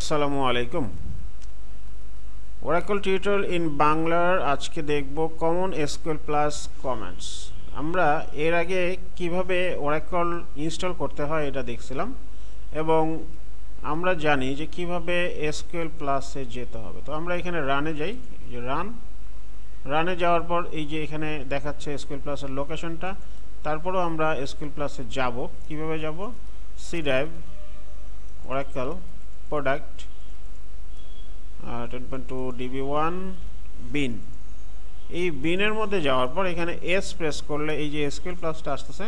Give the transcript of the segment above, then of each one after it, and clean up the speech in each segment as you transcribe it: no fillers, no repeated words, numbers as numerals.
আসসালামু আলাইকুম Oracle tutorial in বাংলার আজকে দেখব কমন এসকিউএল প্লাস কমান্ডস। আমরা এর আগে কিভাবে ওরাকল ইনস্টল করতে হয় এটা দেখছিলাম এবং আমরা জানি যে কিভাবে এসকিউএল প্লাসে যেতে হবে। তো আমরা এখানে রানে যাই, যে রানে যাওয়ার পর এই যে এখানে দেখাচ্ছে এসকিউএল প্লাসের লোকেশনটা। তারপরও আমরা এসকিউএল প্লাসে যাব, কিভাবে যাব? C drive Oracle product 10.2 db1 bin, এই বিনের মধ্যে যাওয়ার পর এখানে এস প্রেস করলে এই যে এসকিউএল প্লাসটা আসতেছে,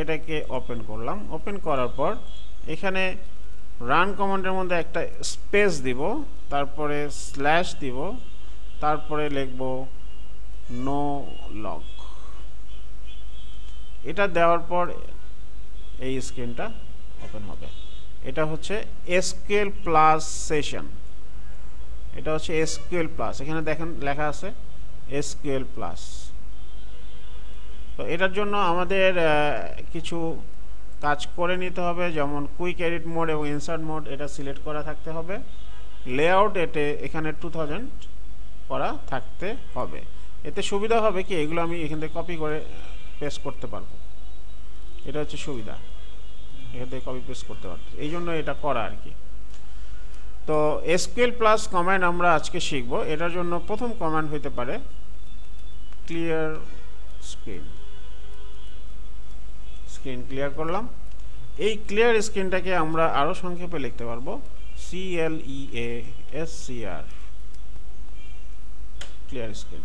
এটাকে ওপেন করলাম। ওপেন করার পর এখানে রান কমান্ডের মধ্যে একটা স্পেস দিব, তারপরে স্ল্যাশ দিব, তারপরে লিখব নো লগ। এটা দেওয়ার পর এই স্ক্রিনটা ওপেন হবে। এটা হচ্ছে এসকিউএল প্লাস সেশন, এটা হচ্ছে এসকিউএল প্লাস। এখানে দেখেন লেখা আছে এসকিউএল প্লাস। তো এটার জন্য আমাদের কিছু কাজ করে নিতে হবে, যেমন কুইক এডিট মোড এবং ইনসার্ট মোড এটা সিলেক্ট করা থাকতে হবে। লেআউট এখানে 2000 করা থাকতে হবে। এতে সুবিধা হবে কি, এগুলো আমি এখান থেকে কপি করে পেস্ট করতে পারবো, এটা হচ্ছে সুবিধা। এখান থেকে কপি পেস্ট করতে পারতো, এই জন্য এটা করা আর কি। তো এসকিউএল প্লাস কমান্ড আমরা আজকে শিখব। এটার জন্য প্রথম কমান্ড হইতে পারে ক্লিয়ার স্ক্রিন। স্ক্রিন ক্লিয়ার করলাম। এই ক্লিয়ার স্ক্রিনটাকে আমরা আরও সংক্ষেপে লিখতে পারবো CLEASCR, ক্লিয়ার স্ক্রিন।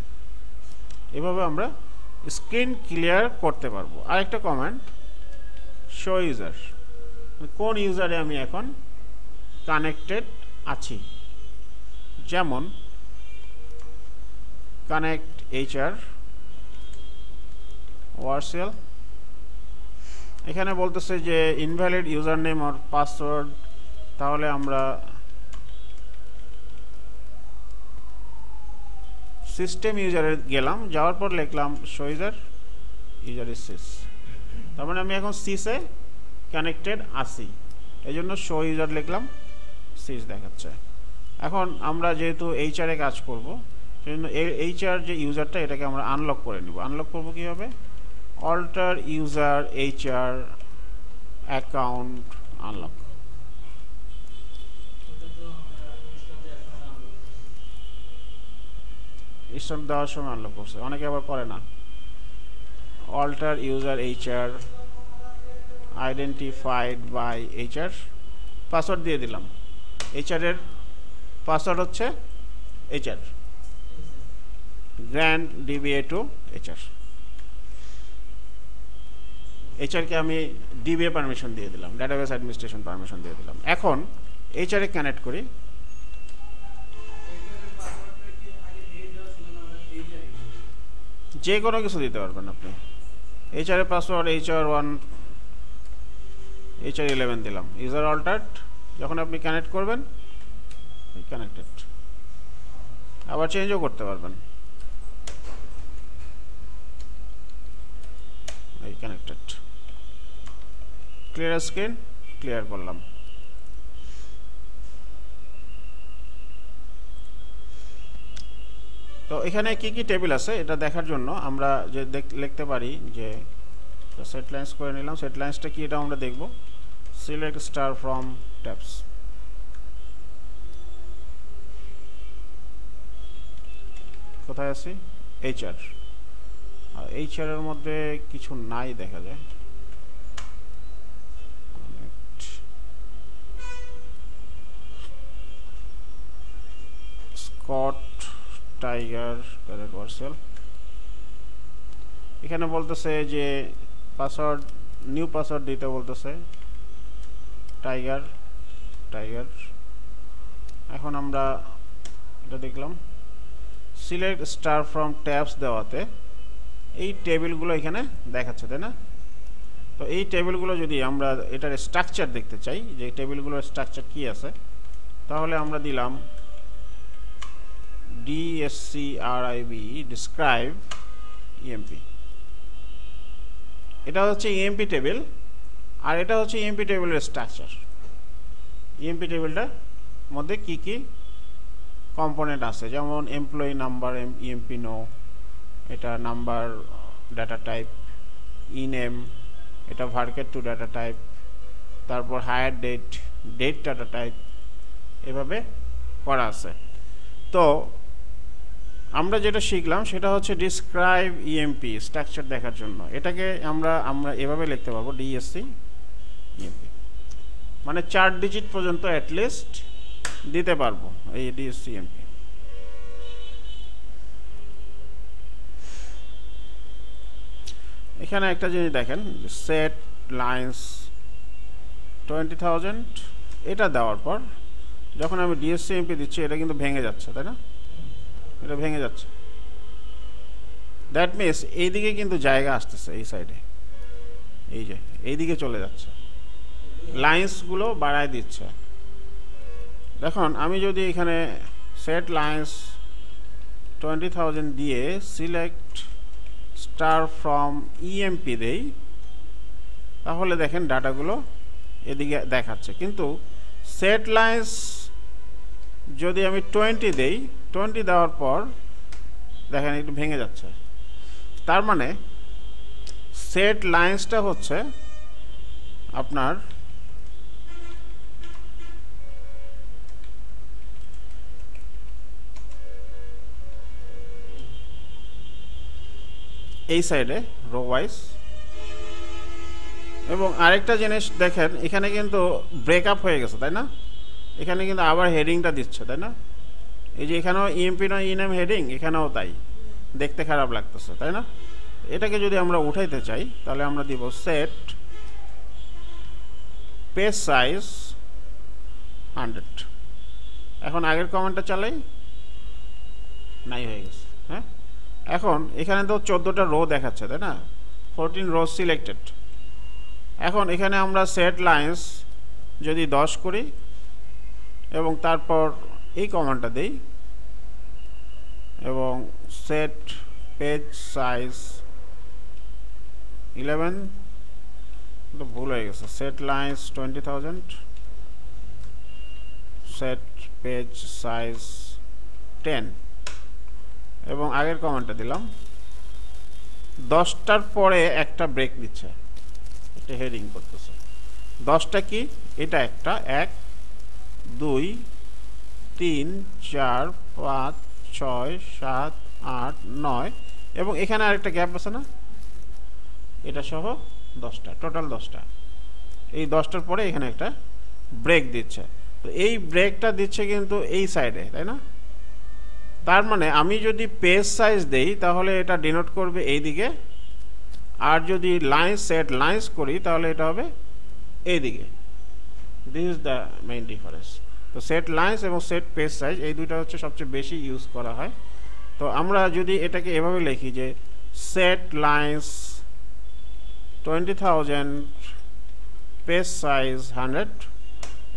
এভাবে আমরা স্ক্রিন ক্লিয়ার করতে পারবো। আরেকটা কমান্ড শো ইউজার, কোন ইউজারে আমি এখন কানেক্টেড আছি। যেমন কানেক্ট HR ওয়ারসেল, এখানে বলতেছে যে ইনভ্যালিড ইউজার নেম আর পাসওয়ার্ড। তাহলে আমরা সিস্টেম ইউজারে গেলাম, যাওয়ার পর লিখলাম show user, user is sys, তার মানে আমি এখন সিসে কানেক্টেড আছি, এই জন্য শো ইউজার লিখলাম, সিস দেখাচ্ছে। এখন আমরা যেহেতু HR এ কাজ করব, সেই জন্য HR যে ইউজারটা এটাকে আমরা আনলক করে নিব। আনলক করবো কীভাবে? Alter user HR account unlock. Stamp দেওয়ার সময় আনলক করছে, অনেকে আবার করে না। alter user HR identified by HR, password দিয়ে দিলাম। HR এর পাসওয়ার্ড হচ্ছে HR grand DBA to HR, HR কে আমি DBA পারমিশন দিয়ে দিলাম, ডাটাবেস অ্যাডমিনিস্ট্রেশন পারমিশন দিয়ে দিলাম। এখন HR এ কানেক্ট করি। যে কোনো কিছু দিতে পারবেন আপনি। HR এর পাসওয়ার্ড HR 11 দিলাম। ইউজার অল্টার্ড, যখন আপনি কানেক্ট করবেন কানেক্টেড, আবার চেঞ্জও করতে পারবেন এই কানেক্টেড। ক্লিয়ার স্ক্রিন ক্লিয়ার করলাম। তো এখানে কি কি টেবিল আছে এটা দেখার জন্য আমরা যে লিখতে পারি যে সেট লাইন্স করে নিলাম। সেট লাইন্সটা কি এটা আমরা দেখব। সিলেক্ট স্টার ফ্রম ট্যাবস, কোথায় আছি? HR, আর HR এর মধ্যে কিছু নাই দেখা যায়। স্কট টাইগার প্যারেট ওয়ারসেল, এখানে বলতেছে যে পাসওয়ার্ড, নিউ পাসওয়ার্ড দিতে বলতেছে, টাইগার। এখন আমরা এটা দেখলাম সিলেক্ট স্টার ফ্রম ট্যাবস দেওয়াতে এই টেবিলগুলো এখানে দেখাচ্ছে, তাই না? তো এই টেবিলগুলো যদি আমরা এটার স্ট্রাকচার দেখতে চাই, যে টেবিলগুলোর স্ট্রাকচার কি আছে, তাহলে আমরা দিলাম DSCRIB describe EMP, এটা হচ্ছে EMP টেবিল, আর এটা হচ্ছে EMP টেবিলের স্ট্রাকচার। EMP টেবিলটা মধ্যে কি কি কম্পোনেন্ট আছে যেমন এমপ্লয়ি নাম্বার ইএমপি নো এটা নাম্বার ডাটা টাইপ ইনেম এটা ভার্কেট টু ডাটা টাইপ তারপর hire date date data type এভাবে করা আছে তো আমরা যেটা শিখলাম সেটা হচ্ছে ডিসক্রাইব ইএমপি স্ট্রাকচার দেখার জন্য এটাকে আমরা এভাবে লিখতে পারবো ডিএসসি ইএমপি মানে 4 ডিজিট পর্যন্ত এট লিস্ট দিতে পারবো এই ডিএসসি ইএমপি এখানে একটা জিনিস দেখেন সেট লাইন্স 20000 এটা দেওয়ার পর যখন আমি ডিএসসি ইএমপি দিচ্ছি এটা কিন্তু ভেঙে যাচ্ছে তাই না এটা ভেঙে যাচ্ছে দ্যাট মিন্স এইদিকে কিন্তু জায়গা আসছে এই সাইডে এই যে এইদিকে চলে যাচ্ছে লাইন্স গুলো বাড়ায় দিচ্ছে দেখুন আমি যদি এখানে সেট লাইন্স 20000 দিয়ে সিলেক্ট স্টার ফ্রম ইএমপি দেই তাহলে দেখেন ডাটা গুলো এদিকে দেখাচ্ছে কিন্তু সেট লাইন্স যদি আমি 20 দেই 20 দেওয়ার পর দেখেন একটু ভেঙে যাচ্ছে তার মানে সেট লাইন্সটা হচ্ছে আপনার এই সাইডে রো ওয়াইজ এবং আরেকটা জিনিস দেখেন এখানে কিন্তু ব্রেকআপ হয়ে গেছে তাই না এখানে কিন্তু আবার হেডিংটা দিচ্ছে তাই না এই যে এখানেও ইএমপি নয় ইএনএম হেডিং এখানেও তাই দেখতে খারাপ লাগতেছে তাই না এটাকে যদি আমরা উঠাইতে চাই তাহলে আমরা দিব সেট পেজ সাইজ 100 এখন আগের কমান্ডটা চালাই নাই হয়ে গেছে হ্যাঁ এখন এখানে তো 14টা রো দেখাচ্ছে তাই না 14 রো সিলেক্টেড এখন এখানে আমরা সেট লাইন্স যদি 10 করি এবং তারপর এই কমান্ডটা দেই এবং সেট পেজ সাইজ 11 তো ভুল হয়ে গেছে set lines 20000 set page size 10 এবং আগের কমান্ডটা দিলাম 10টার পরে একটা ব্রেক দিচ্ছে এটা হেডিং করতেছে 10টা কি এটা একটা 1 2 3 4 5 6 7 8 9 এবং এখানে আরেকটা গ্যাপ আছে না এটা সহ 10টা টোটাল 10টা এই 10টার পরে এখানে একটা ব্রেক দিচ্ছে তো এই ব্রেকটা দিচ্ছে কিন্তু এই সাইডে তাই না তার মানে আমি যদি পেজ সাইজ দেই তাহলে এটা ডিনোট করবে এইদিকে আর যদি লাইন সেট লাইন্স করি তাহলে এটা হবে এইদিকে this is the main difference তো সেট লাইন্স এবং সেট পেজ সাইজ এই দুইটা হচ্ছে সবচেয়ে বেশি ইউজ করা হয় তো আমরা যদি এটাকে এভাবে লিখি যে সেট লাইন্স 20000 পেজ সাইজ 100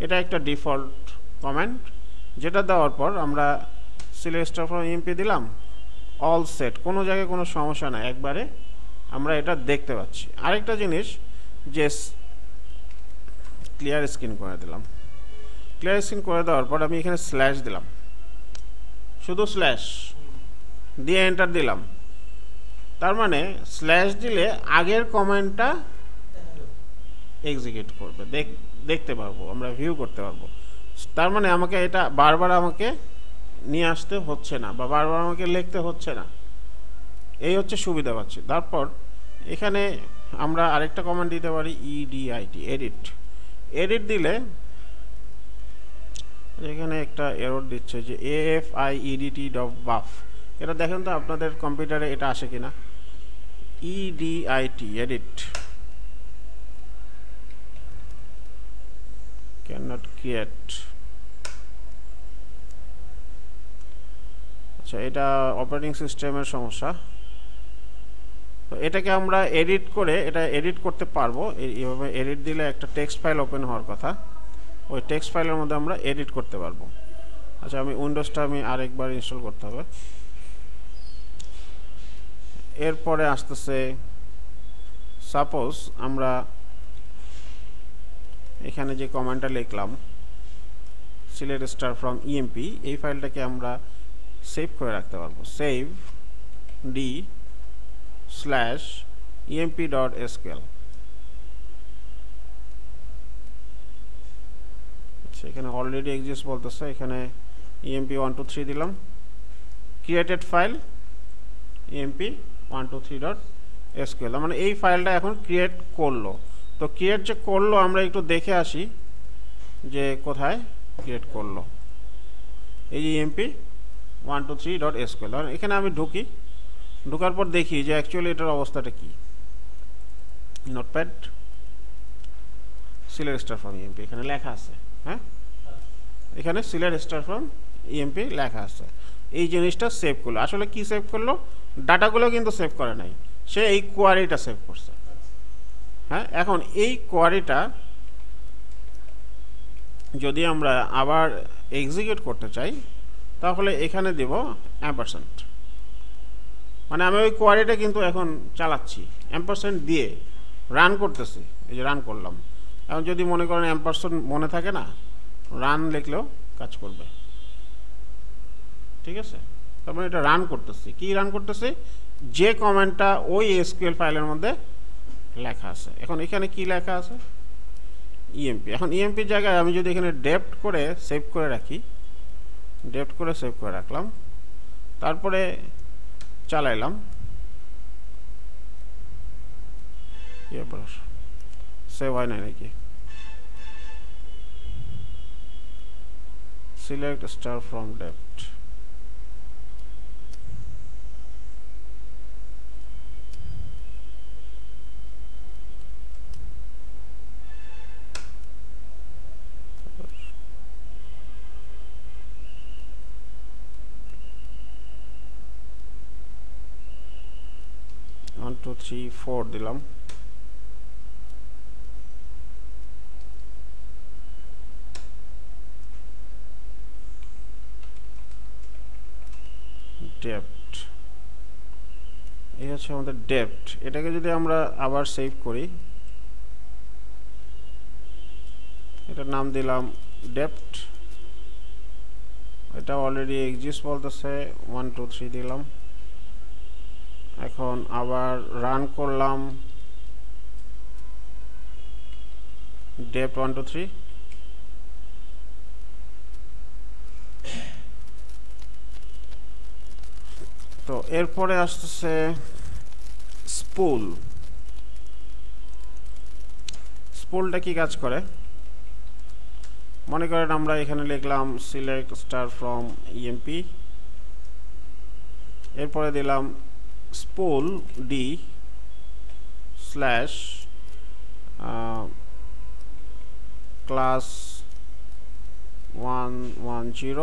এটা একটা ডিফল্ট কমান্ড যেটা দেওয়ার পর আমরা সিলেক্ট ফ্রম ইএমপি দিলাম অল সেট কোনো জায়গায় কোনো সমস্যা না একবারে আমরা এটা দেখতে পাচ্ছি আরেকটা জিনিস যে ক্লিয়ার স্ক্রিন করে দিলাম ক্লিয়ার স্ক্রিন করে দেওয়ার পর আমি এখানে স্ল্যাশ দিলাম শুধু স্ল্যাশ দিয়ে এন্টার দিলাম তার মানে স্ল্যাশ দিলে আগের কমান্ডটা এক্সিকিউট করবে দেখতে পারবো আমরা ভিউ করতে পারবো তার মানে আমাকে এটা বারবার আমাকে নিয়ে আসতে হচ্ছে না বা বারবার আমাকে লিখতে হচ্ছে না এই হচ্ছে সুবিধা পাচ্ছি তারপর এখানে আমরা আরেকটা কমান্ড দিতে পারি ইডিআইটি এডিট এডিট দিলে এখানে একটা এরর দিচ্ছে যে AFIEDT ডট বাফ এটা দেখেন তো আপনাদের কম্পিউটারে এটা আসে কিনা ইডিআইটি এডিট cannot create আচ্ছা এটা অপারেটিং সিস্টেমের সমস্যা তো এটাকে আমরা এডিট করে এটা এডিট করতে পারবো এইভাবে এডিট দিলে একটা টেক্সট ফাইল ওপেন হওয়ার কথা ওই টেক্সট ফাইলের মধ্যে আমরা এডিট করতে পারবো আচ্ছা আমি উইন্ডোজটা আরেকবার ইনস্টল করতে হবে এরপরে আসতেছে সাপোজ আমরা এখানে যে কমান্ডটা লিখলাম select star from emp এই ফাইলটাকে আমরা সেভ করে রাখতে পারবো save d/emp.sql আচ্ছা এখানে অলরেডি এক্সিস্ট বলতেছে এখানে emp123 দিলাম created file emp123.sql মানে এই ফাইলটা এখন ক্রিয়েট করলো তো ক্রিয়েট যে করলো আমরা একটু দেখে আসি যে কোথায় ক্রিয়েট করলো এই যে emp123.sql আর এখানে আমি ঢুকি ঢোকার পর দেখি যে অ্যাকচুয়ালি এটার অবস্থাটা কি notepad select star from emp এখানে লেখা আছে হ্যাঁ এখানে সিলেক্ট স্টার ফ্রম emp লেখা আছে এই জিনিসটা সেভ করলো আসলে কি সেভ করলো ডাটাগুলো কিন্তু সেভ করে নাই সে এই কোয়ারিটা সেভ করছে হ্যাঁ এখন এই কোয়ারিটা যদি আমরা আবার এক্সিকিউট করতে চাই তাহলে এখানে দেব অ্যাম্পারসেন্ট মানে আমি ওই কোয়ারিটা কিন্তু এখন চালাচ্ছি অ্যাম্পারসেন্ট দিয়ে রান করতেছি এই যে রান করলাম এখন যদি মনে করেন অ্যাম্পারসেন্ট মনে থাকে না রান লিখলেও কাজ করবে ঠিক আছে তারপরে এটা রান করতেছি কি রান করতেছি যে কমান্ডটা ওই এসকিউএল ফাইলের মধ্যে লেখা আছে এখন এখানে কি লেখা আছে ইএমপি এখন ইএমপির জায়গায় আমি যদি এখানে ডেপ্ট করে সেভ করে রাখি ডেপ্ট করে সেভ করে রাখলাম তারপরে চালাইলাম সেভ হয় না নাকি select star from dept Three, four দিলাম ডেপ্ট এই হচ্ছে আমাদের ডেপ্ট এটাকে যদি আমরা আবার সেভ করি এটার নাম দিলাম ডেপ্ট এটা অলরেডি এক্সিস্ট বলতেছে 1 2 3 দিলাম এখন আবার রান করলাম depth 1 2 3 তো এরপরে আসছে স্পুল স্পুলটা কি কাজ করে মনে করেন আমরা এখানে লিখলাম সিলেক্ট স্টার ফ্রম emp এরপরে দিলাম spool d/class 110 spool শুরু হয়ে গেল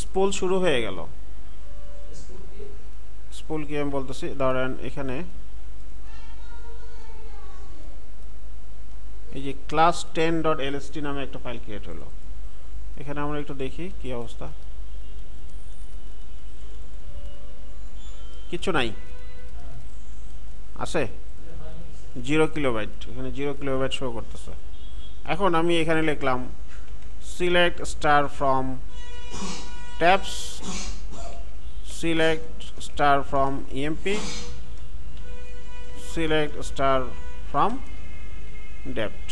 spool কি আমি বলতেছি ধরেন এখানে এই যে class 10.lst নামে একটা ফাইল ক্রিয়েট হলো এখানে আমরা একটু দেখি কি অবস্থা কিছু নাই আছে 0 কিলোবাইট এখানে 0 কিলোবাইট শো করতেছে এখন আমি এখানে লিখলাম select star from tabs select star from EMP select star from dept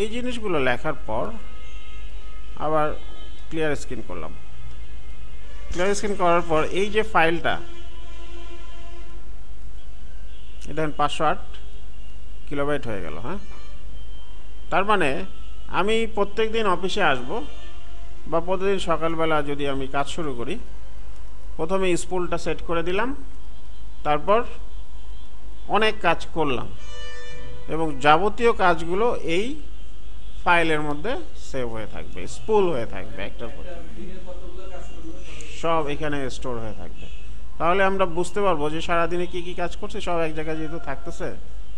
এই জিনিসগুলো লেখার পর আবার ক্লিয়ার স্ক্রিন করলাম ক্লিয়ার স্ক্রিন করার পর এই যে ফাইলটা এটা 508 কিলোবাইট হয়ে গেল হ্যাঁ তার মানে আমি প্রত্যেকদিন অফিসে আসব বা প্রতিদিন সকালবেলা যদি আমি কাজ শুরু করি প্রথমে স্পুলটা সেট করে দিলাম তারপর অনেক কাজ করলাম এবং যাবতীয় কাজগুলো এই ফাইলের মধ্যে সেভ হয়ে থাকবে স্পুল হয়ে থাকবে একটার পর সব এখানে স্টোর হয়ে থাকবে তাহলে আমরা বুঝতে পারবো যে সারাদিনে কি কি কাজ করছি সব এক জায়গায় যেহেতু থাকতেছে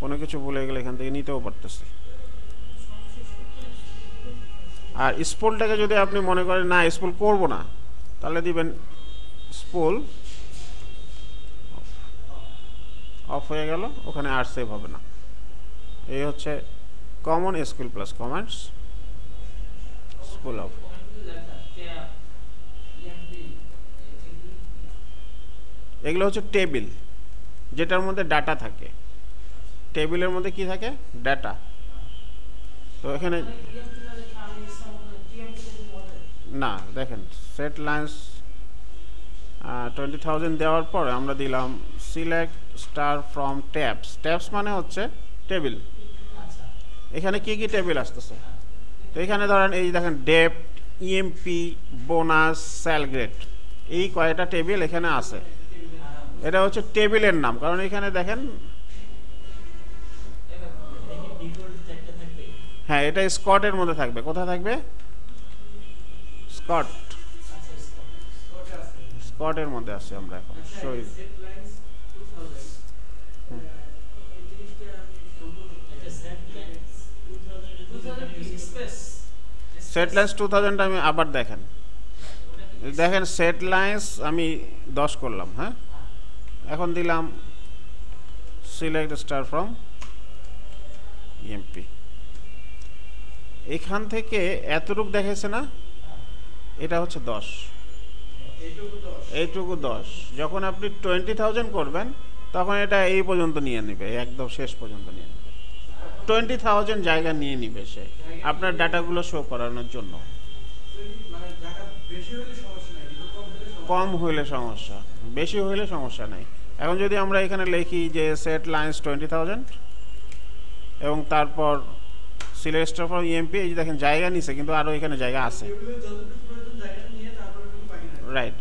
কোনো কিছু ভুলে গেলে এখান থেকে নিতেও পারতেছি আর স্পুলটাকে যদি আপনি মনে করেন না স্পুল করব না তাহলে দিবেন স্পুল অফ হয়ে গেল ওখানে আর সেভ হবে না এই হচ্ছে common SQL plus commands full of. এগুলো হচ্ছে টেবিল যেটার মধ্যে ডাটা থাকে টেবিলের মধ্যে কি থাকে ডাটা তো এখানে না দেখেন সেট লাইনস 20000 দেওয়ার পরে আমরা দিলাম select star from tabs tabs মানে হচ্ছে টেবিল এখানে কি কি টেবিল আসছে তো এখানে ধরেন এই দেখেন dept E M P bonus sal grade এই কয়টা টেবিল এখানে আছে এটা হচ্ছে টেবিলের নাম কারণ এখানে দেখেন হ্যাঁ এটা স্কটের মধ্যে থাকবে কোথায় থাকবে স্কট স্কটের মধ্যে আছে আমরা এখন শহীদ সেট লাইনস 2000 আমি আবার দেখেন দেখেন সেট লাইনস আমি 10 করলাম হ্যাঁ এখন দিলাম সিলেক্ট স্টার ফ্রম ইএমপি এখান থেকে এতটুকু দেখেছে না এটা হচ্ছে 10 এইটুকু 10 যখন আপনি 20000 করবেন তখন এটা এই পর্যন্ত নিয়ে নেবে একদম শেষ পর্যন্ত নিয়ে নেবে 20000 জায়গা নিয়ে নেবে সে আপনার ডাটাগুলো শো করানোর জন্য মানে জায়গা বেশি হলে সমস্যা নাই কিন্তু কম হলে সমস্যা বেশি হলে সমস্যা নাই এখন যদি আমরা এখানে লিখি যে সেট লাইনস 20000 এবং তারপর সিলেক্ট স্টার ফ্রম ইএমপি এই দেখেন জায়গা নিছে কিন্তু আরো এখানে জায়গা আছে রাইট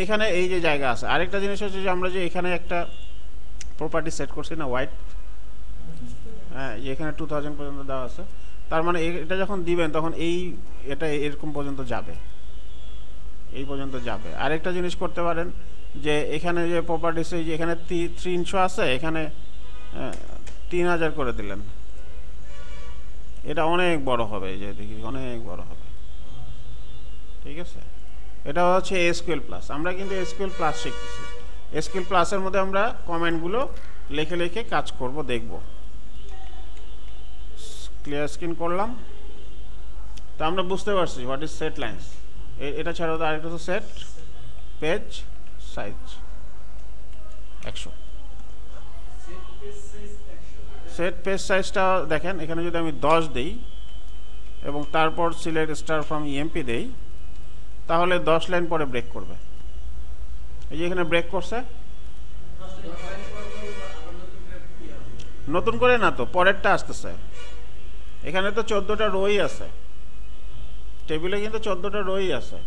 এইখানে এই যে জায়গা আছে আরেকটা জিনিস হচ্ছে যে আমরা যে এখানে একটা প্রপার্টি সেট করছি না হোয়াইট হ্যাঁ এখানে 2000 পর্যন্ত দেওয়া আছে তার মানে এটা যখন দিবেন তখন এই এটা এরকম পর্যন্ত যাবে এই পর্যন্ত যাবে আরেকটা জিনিস করতে পারেন যে এখানে যে প্রপার্টিস এই যে এখানে 300 আছে এখানে 3000 করে দিলেন এটা অনেক বড় হবে এই যে দেখি অনেক বড় হবে ঠিক আছে এটা হচ্ছে এসকিউএল প্লাস আমরা কিন্তু এসকিউএল প্লাস শিখতেছি এসকিউএল প্লাসের মধ্যে আমরা কমেন্ট গুলো লিখে লিখে কাজ করব দেখব ক্লিয়ার স্ক্রিন করলাম তো আমরা বুঝতে পারছি হোয়াট ইজ সেট লাইনস এটা ছাড়াও আরেকটা তো set page size 100 set page সাইজটা দেখেন এখানে যদি আমি 10 দেই এবং তারপর সিলেক্ট স্টার ফ্রম ইএমপি দেই তাহলে 10 লাইন পরে ব্রেক করবে এই যে এখানে ব্রেক করছে নতুন করে না তো পরেরটা আসতেছে এখানে তো 14টা রোই আছে টেবিলে কিন্তু 14টা রোই আছে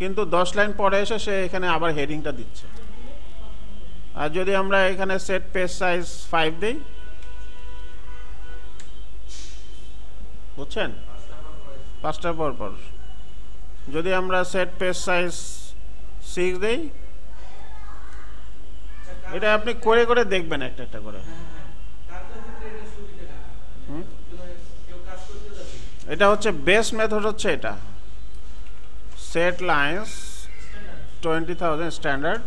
কিন্তু 10 লাইন পরে এসে সে এখানে আবার হেডিংটা দিচ্ছে আর যদি আমরা এখানে সেট পেজ সাইজ 5 দেই বুঝছেন 5টা পর যদি আমরা সেট পেজ সাইজ 6 দেই এটা আপনি করে করে দেখবেন একটা একটা করে এটা হচ্ছে বেস্ট মেথড হচ্ছে এটা set lines 20000 standard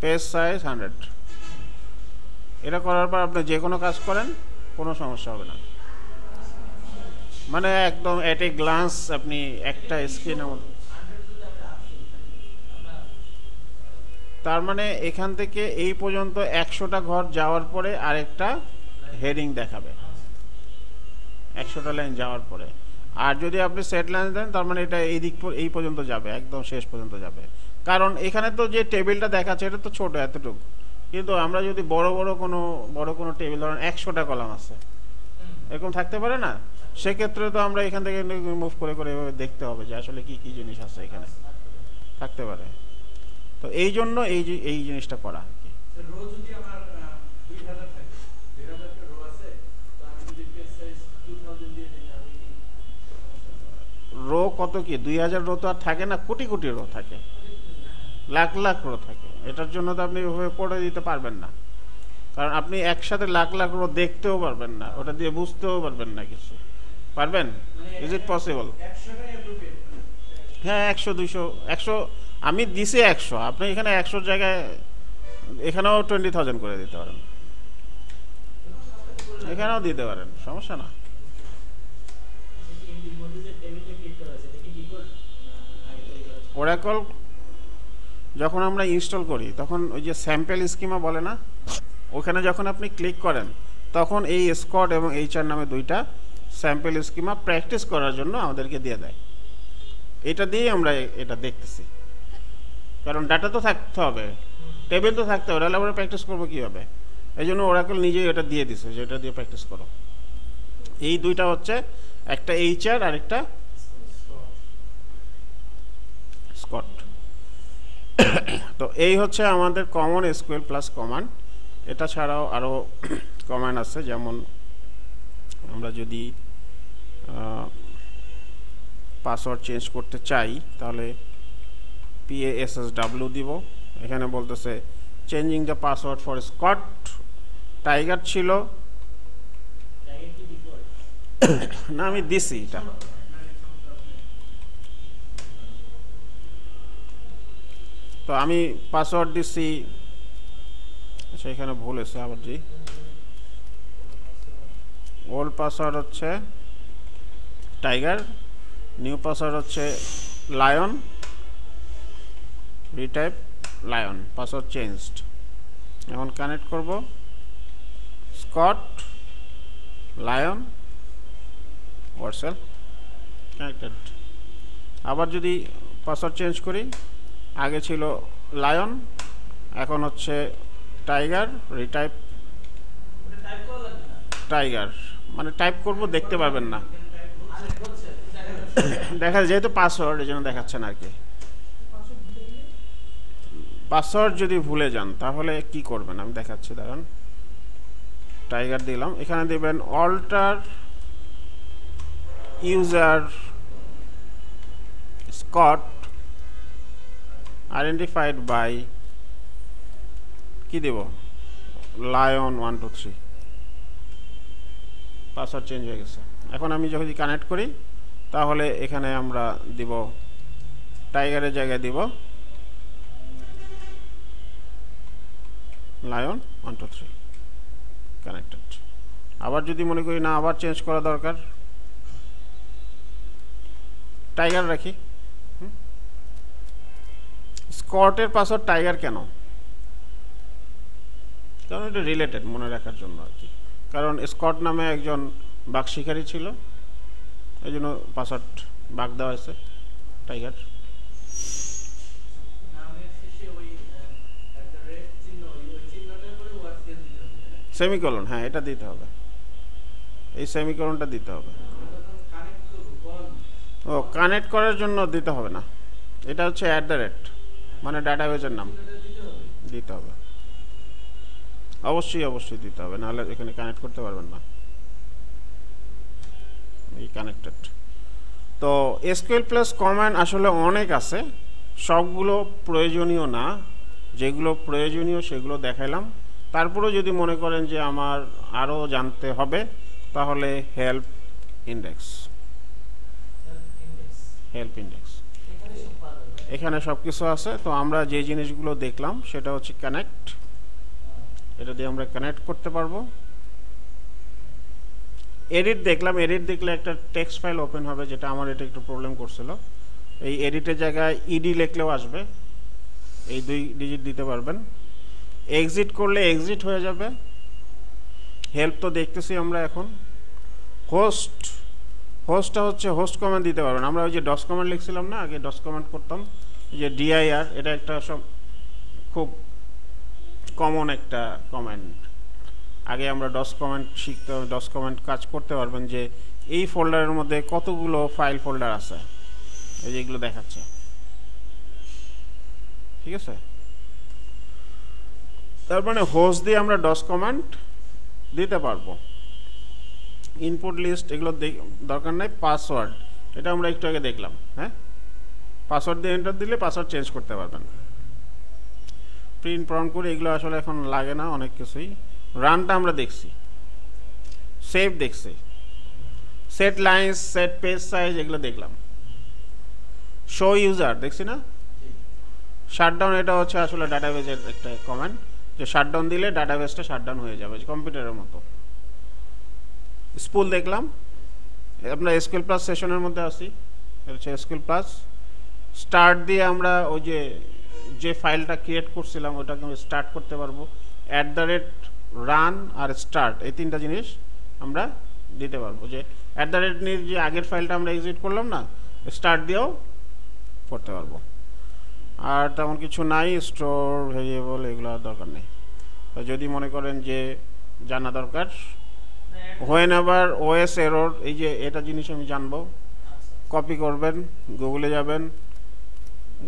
page size 100 এটা করার পর আপনি যে কোনো কাজ করেন কোনো সমস্যা হবে না মানে একদম এট এ গ্লান্স আপনি একটা স্ক্রিনে তার মানে এখান থেকে এই পর্যন্ত 100টা ঘর যাওয়ার পরে আরেকটা হেডিং দেখাবে 100টা লাইন যাওয়ার পরে আর যদি আপনি সেট লাইন দেন তার মানে এটা এই দিক এই পর্যন্ত যাবে একদম শেষ পর্যন্ত যাবে কারণ এখানে তো যে টেবিলটা দেখাচ্ছে এটা তো ছোট এতটুকু কিন্তু আমরা যদি বড় কোনো টেবিল ধরেন 100টা কলাম আছে এরকম থাকতে পারে না সেক্ষেত্রে তো আমরা এখান থেকে মুভ করে করে এভাবে দেখতে হবে যে আসলে কি কি জিনিস আছে এখানে থাকতে পারে তো এই জন্য এই জিনিসটা করা আর কি রো কত কি 2000 রো তো আর থাকে না কোটি কোটি রো থাকে লাখ লাখ রো থাকে এটার জন্য তো আপনি এভাবে করে দিতে পারবেন না কারণ আপনি একসাথে লাখ লাখ রো দেখতেও পারবেন না ওটা দিয়ে বুঝতেও পারবেন না কিছু পারবেন ইজ ইট পসিবল হ্যাঁ 100 200 100 আমি দিছি 100 আপনি এখানে 100 জায়গায় এখানেও 20000 করে দিতে পারেন এখানেও দিতে পারেন, সমস্যা না। ওরাকল যখন আমরা ইনস্টল করি তখন ওই যে স্যাম্পল স্কিমা বলে না, ওখানে যখন আপনি ক্লিক করেন তখন এই স্কট এবং এইচআর নামে দুইটা স্যাম্পল স্কিমা প্র্যাকটিস করার জন্য আমাদেরকে দিয়ে দেয়। এটা দিয়ে আমরা এটা দেখতেছি, কারণ ডাটা তো থাকতে হবে, টেবিল তো থাকতে হবে, তাহলে আমরা প্র্যাকটিস করবো কীভাবে। এই জন্য ওরাকল নিজেই এটা দিয়ে দিছে যে এটা দিয়ে প্র্যাকটিস করো। এই দুইটা হচ্ছে একটা এইচআর আর একটা স্কট। তো এই হচ্ছে আমাদের কমন এসকিউএল প্লাস কমান্ড। এটা ছাড়াও আরও কমান্ড আছে, যেমন আমরা যদি পাসওয়ার্ড চেঞ্জ করতে চাই তাহলে PASSW দিব। এখানে বলতেছে changing the password for Scott, tiger ছিল না, আমি দিছি এটা। তো আমি পাসওয়ার্ড দিছি, আচ্ছা এখানে ভুল হয়েছে, আবার জি ওল্ড পাসওয়ার্ড হচ্ছে টাইগার, নিউ পাসওয়ার্ড হচ্ছে lion, retype lion, password changed. এখন কানেক্ট করব স্কট লায়ন ওয়াটসঅ্যাপ কানেক্টেড। আবার যদি পাসওয়ার্ড চেঞ্জ করি, আগে ছিল লায়ন এখন হচ্ছে টাইগার, রিটাইপ টাইগার, মানে টাইপ করব দেখতে পাবেন না, দেখা যেহেতু পাসওয়ার্ড এই জন্য দেখাচ্ছে না আর কি। পাসওয়ার্ড যদি ভুলে যান তাহলে কি করবেন আমি দেখাচ্ছি, দাঁড়ান। টাইগার দিলাম, এখানে দেবেন alter user Scott identified by কি দেব, লায়ন 123। পাসওয়ার্ড চেঞ্জ হয়ে গেছে। এখন আমি যখন কানেক্ট করি তাহলে এখানে আমরা দিব টাইগারের জায়গায় দিব লায়ন 123 কানেক্টেড। আবার যদি মনে করি না আবার চেঞ্জ করা দরকার, টাইগার রাখি। স্কটের পাসওয়ার্ড টাইগার কেন? কারণ এটা রিলেটেড মনে রাখার জন্য আর কি, কারণ স্কট নামে একজন বাঘ শিকারী ছিল, এই জন্য পাসওয়ার্ড বাঘ দেওয়া হয়েছে টাইগার। সেমিকোলন, হ্যাঁ এটা দিতে হবে, এই সেমিকোলনটা দিতে হবে। ও কানেক্ট করার জন্য দিতে হবে না, এটা হচ্ছে @, মানে ডাটাবেজের নাম দিতে হবে, অবশ্যই অবশ্যই দিতে হবে, নাহলে এখানে কানেক্ট করতে পারবেন না। এই কানেক্টেড। তো এসকিউএল প্লাস কমান্ড আসলে অনেক আছে, সবগুলো প্রয়োজনীয় না, যেগুলো প্রয়োজনীয় সেগুলো দেখাইলাম। তারপরেও যদি মনে করেন যে আমার আরও জানতে হবে তাহলে হেল্প ইন্ডেক্স, হেল্প ইন্ডেক্স এখানে সব কিছু আছে। তো আমরা যে জিনিসগুলো দেখলাম সেটা হচ্ছে কানেক্ট, এটা দিয়ে আমরা কানেক্ট করতে পারবো। এডিট দেখলাম, এডিট দেখলে একটা টেক্সট ফাইল ওপেন হবে, যেটা আমার এটা একটু প্রবলেম করছিল। এই এডিটের জায়গায় ইডি লিখলেও আসবে, এই 2 ডিজিট দিতে পারবেন। এক্সিট করলে এক্সিট হয়ে যাবে। হেল্প তো দেখতেছি আমরা। এখন হোস্ট, হোস্টটা হচ্ছে হোস্ট কমান্ড দিতে পারবেন। আমরা ওই যে ডস কমান্ড লিখছিলাম না আগে, ডস কমান্ড করতাম, যে DIR, এটা একটা সব খুব কমন একটা কমান্ড। আগে আমরা ডস কমান্ড শিখতাম, ডস কমান্ড কাজ করতে পারবেন যে এই ফোল্ডারের মধ্যে কতগুলো ফাইল ফোল্ডার আছে, এই যে এগুলো দেখাচ্ছে, ঠিক আছে। তার মানে হোস্ট দিয়ে আমরা ডস কমান্ড দিতে পারবো। ইনপুট লিস্ট এগুলো দরকার নাই। পাসওয়ার্ড এটা আমরা একটু আগে দেখলাম, হ্যাঁ পাসওয়ার্ড দিয়ে এন্টার দিলে পাসওয়ার্ড চেঞ্জ করতে পারবেন। প্রিন্ট প্রন করে এগুলো আসলে এখন লাগে না অনেক কিছুই। রানটা আমরা দেখছি, সেভ দেখছি, set lines, set page size এগুলো দেখলাম। শো ইউজার দেখছি না, শাটডাউন এটা হচ্ছে আসলে ডাটাবেজের একটা কমান্ড, যে শাটডাউন দিলে ডাটাবেজটা শাটডাউন হয়ে যাবে কম্পিউটারের মতো। স্পুল দেখলাম আপনার এসকিউএল প্লাস সেশনের মধ্যে আসি। হচ্ছে এসকিউএল প্লাস স্টার্ট দিয়ে আমরা ওই যে যে ফাইলটা ক্রিয়েট করছিলাম ওটাকে আমরা স্টার্ট করতে পারবো, @ রান আর স্টার্ট এই তিনটা জিনিস আমরা দিতে পারবো। যে @ নিয়ে যে আগের ফাইলটা আমরা এক্সিট করলাম না স্টার্ট দিয়েও করতে পারবো। আর তেমন কিছু নাই, স্টোর ভেরিয়েবল এগুলো দরকার নেই। তো যদি মনে করেন যে জানা দরকার হোয়েনএভার ওএস এরর, এই যে এটা জিনিস আমি জানবো, কপি করবেন গুগলে যাবেন,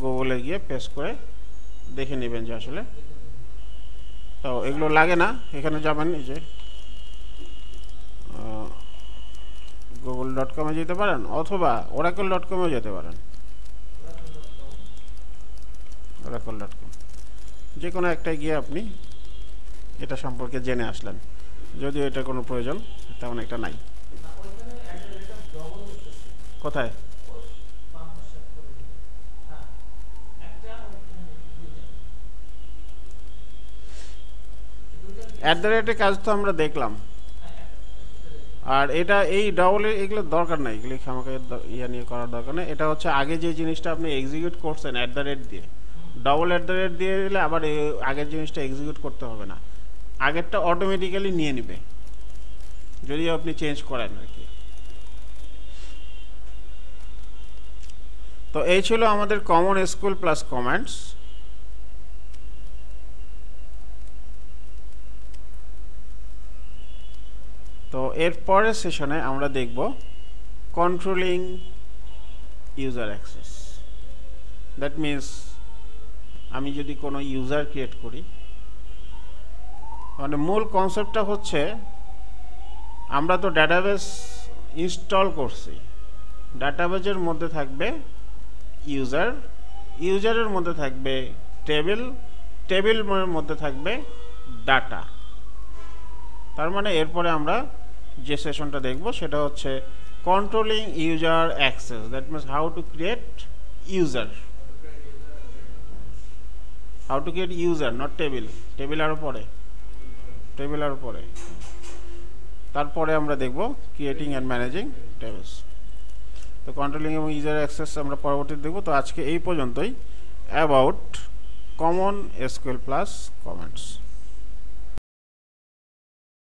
গুগলে গিয়ে পেস্ট করে দেখে নেবেন যে আসলে। তো এগুলো লাগে না, এখানে যাবেন এই যে google.com এ যেতে পারেন অথবা oracle.com এ যেতে পারেন, oracle.com যে কোনো একটাই গিয়ে আপনি এটা সম্পর্কে জেনে আসলেন, যদিও এটা কোনো প্রয়োজন তেমন একটা নাই। কোথায় @ কাজ তো আমরা দেখলাম। আর এটা এই ডাবলে এগুলো দরকার নাই, এগুলি আমাকে ইয়া নিয়ে করার দরকার নেই। এটা হচ্ছে আগে যে জিনিসটা আপনি এক্সিকিউট করছেন @ দিয়ে, ডাবল @ দিয়ে দিলে আবার আগের জিনিসটা এক্সিকিউট করতে হবে না, আগেরটা অটোমেটিক্যালি নিয়ে নেবে যদি আপনি চেঞ্জ করেন আর কি। তো এই ছিল আমাদের কমন এসকিউএল প্লাস কমান্ডস। তো এরপরের সেশনে আমরা দেখব controlling user access. That means আমি যদি কোনো ইউজার ক্রিয়েট করি, মানে মূল কনসেপ্টটা হচ্ছে আমরা তো ডাটাবেস ইনস্টল করছি, ডাটাবেজের মধ্যে থাকবে ইউজার, ইউজারের মধ্যে থাকবে টেবিল, টেবিলের মধ্যে থাকবে ডাটা। তার মানে এরপরে আমরা যে সেশনটা দেখব সেটা হচ্ছে controlling user access, that means how to create user not table, table আরও পরে। তারপরে আমরা দেখব ক্রিয়েটিং অ্যান্ড ম্যানেজিং টেবিলস। তো কন্ট্রোলিং এবং ইউজার অ্যাক্সেস আমরা পরবর্তীতে দেখব। তো আজকে এই পর্যন্তই about common SQL plus commands.